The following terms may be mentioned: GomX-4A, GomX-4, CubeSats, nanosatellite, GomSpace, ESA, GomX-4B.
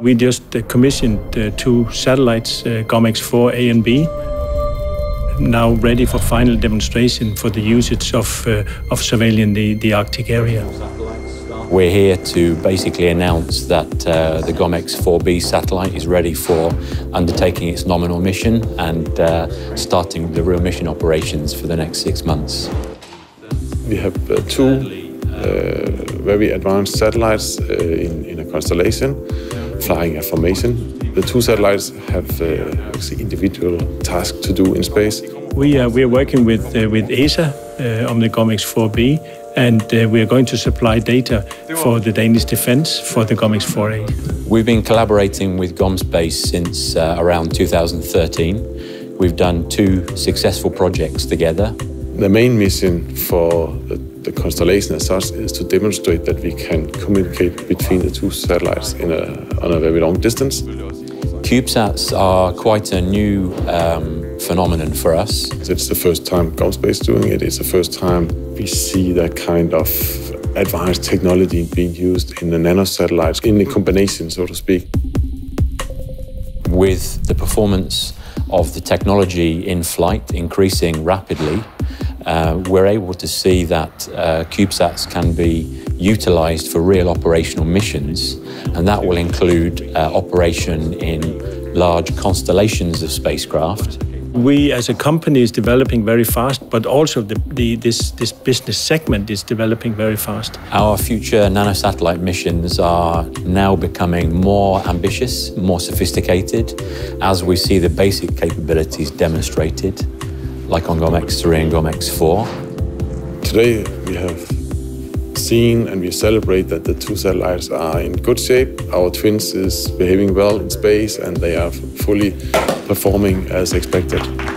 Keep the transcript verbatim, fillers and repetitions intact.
We just commissioned uh, two satellites, uh, GomX four A and B, now ready for final demonstration for the usage of, uh, of surveilling the, the Arctic area. We're here to basically announce that uh, the GomX four B satellite is ready for undertaking its nominal mission and uh, starting the real mission operations for the next six months. We have uh, two uh, very advanced satellites uh, in, in a constellation, flying a formation. The two satellites have uh, individual tasks to do in space. We are, we are working with, uh, with E S A uh, on the GomX four B. And uh, we are going to supply data for the Danish defence for the GomX four A. We've been collaborating with GomSpace since uh, around two thousand thirteen. We've done two successful projects together. The main mission for the, the constellation as such is to demonstrate that we can communicate between the two satellites in a, on a very long distance. CubeSats are quite a new um, phenomenon for us. It's the first time GomSpace is doing it. It's the first time we see that kind of advanced technology being used in the nanosatellites, in the combination, so to speak. With the performance of the technology in flight increasing rapidly, uh, we're able to see that uh, CubeSats can be utilized for real operational missions, and that will include uh, operation in large constellations of spacecraft. We as a company is developing very fast, but also the, the, this, this business segment is developing very fast. Our future nanosatellite missions are now becoming more ambitious, more sophisticated, as we see the basic capabilities demonstrated, like on GomX three and GomX four. Today we have seen and we celebrate that the two satellites are in good shape. Our twins is behaving well in space and they are fully performing as expected.